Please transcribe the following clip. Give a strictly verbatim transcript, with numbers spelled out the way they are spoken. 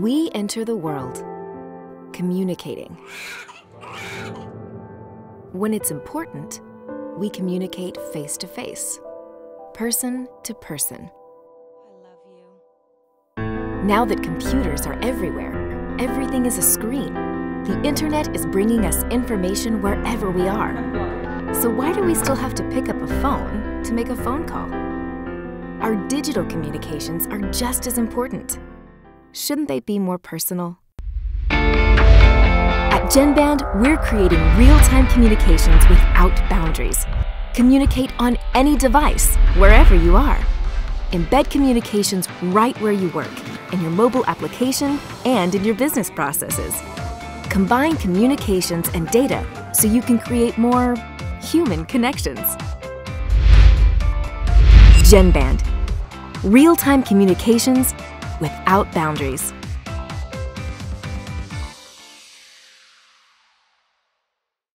we enter the world, communicating. When it's important, we communicate face to face, person to person. I love you. Now that computers are everywhere, everything is a screen. The internet is bringing us information wherever we are. So why do we still have to pick up a phone to make a phone call? Our digital communications are just as important. Shouldn't they be more personal? At GenBand, we're creating real-time communications without boundaries. Communicate on any device, wherever you are. Embed communications right where you work, in your mobile application and in your business processes. Combine communications and data so you can create more human connections. GenBand. Real-time communications without boundaries.